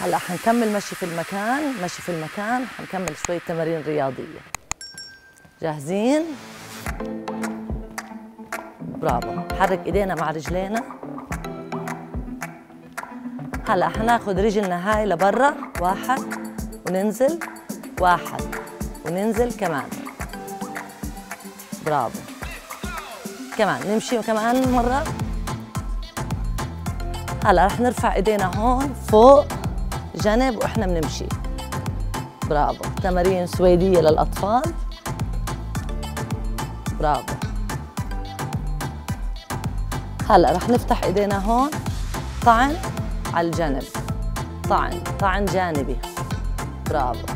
هلا حنكمل مشي في المكان، حنكمل شوية تمارين رياضية. جاهزين؟ برافو، حرك ايدينا مع رجلينا. هلا حناخد رجلنا هاي لبرا، واحد وننزل، واحد وننزل كمان. برافو. كمان نمشي كمان مرة. هلا رح نرفع ايدينا هون فوق جنب واحنا بنمشي. برافو، تمارين سويدية للأطفال. برافو. هلا رح نفتح ايدينا هون، طعن على الجنب، طعن جانبي. برافو.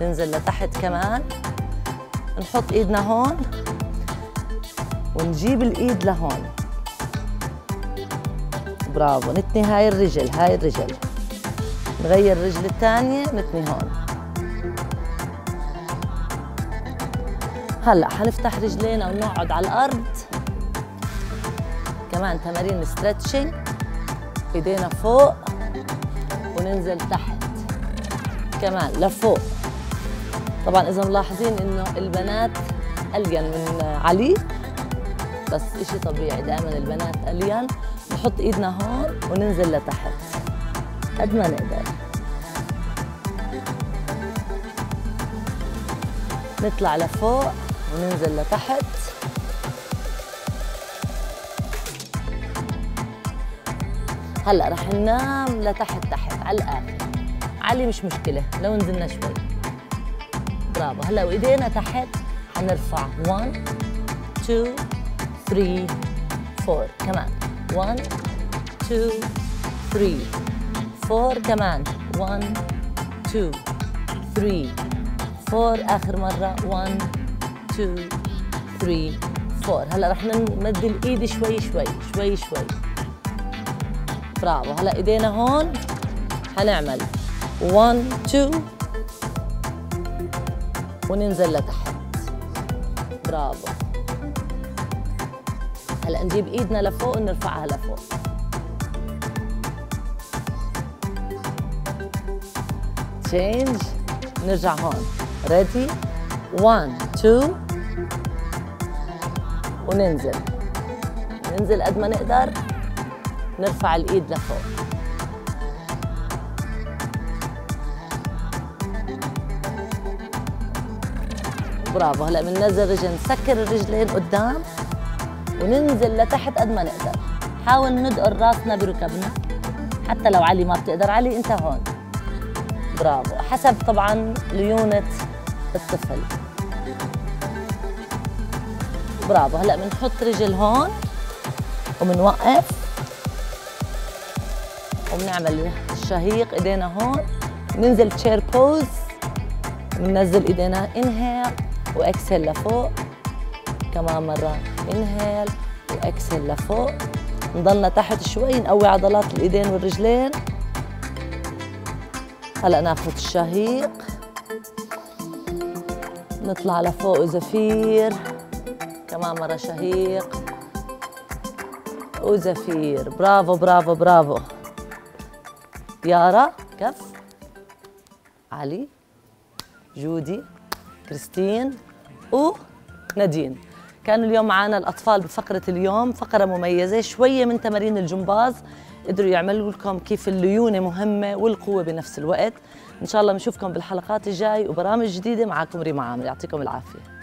ننزل لتحت كمان، نحط ايدنا هون ونجيب الايد لهون. برافو. نتني هاي الرجل، نغير الرجل الثانية نتني هون. هلا حنفتح رجلينا ونقعد على الارض. كمان تمارين ستريتشنج، ايدينا فوق وننزل تحت كمان لفوق. طبعا اذا ملاحظين انه البنات الين من علي، بس اشي طبيعي، دائما البنات الين. نحط ايدنا هون وننزل لتحت قد ما نقدر. نطلع لفوق وننزل لتحت. هلا رح ننام لتحت تحت على الآخر، علي مش مشكلة لو نزلنا شوي. برافو. هلا وإيدينا تحت حنرفع 1 2 3 4 كمان 1 2 3 4 كمان 1 2 3 4 آخر مرة 1 2 3 4. هلا رح نمد الإيد شوي. برافو. هلا ايدينا هون حنعمل 1 2 وننزل لتحت. برافو. هلا نجيب ايدنا لفوق ونرفعها لفوق. تشينج، نرجع هون. ريدي 1 2 وننزل، ننزل قد ما نقدر، نرفع الايد لفوق. برافو. هلا بننزل رجل، نسكر الرجلين قدام وننزل لتحت قد ما نقدر. حاول ندقر راسنا بركبنا، حتى لو علي ما بتقدر، علي انت هون. برافو. حسب طبعا ليونة الطفل. برافو. هلا بنحط رجل هون وبنوقف وبنعمل الشهيق. ايدينا هون، ننزل تشير بوز، بننزل ايدينا انهيل واكسل لفوق. كمان مره انهيل واكسل لفوق. نضلنا تحت شوي، نقوي عضلات الايدين والرجلين. هلا ناخذ الشهيق، نطلع لفوق وزفير. كمان مره شهيق وزفير. برافو. يارا، كف، علي، جودي، كريستين ونادين. كانوا اليوم معنا الأطفال بفقرة اليوم، فقرة مميزة شوية من تمارين الجمباز، قدروا يعملوا لكم كيف الليونة مهمة والقوة بنفس الوقت. إن شاء الله بنشوفكم بالحلقات الجاي وبرامج جديدة. معكم ريما عامر، يعطيكم العافية.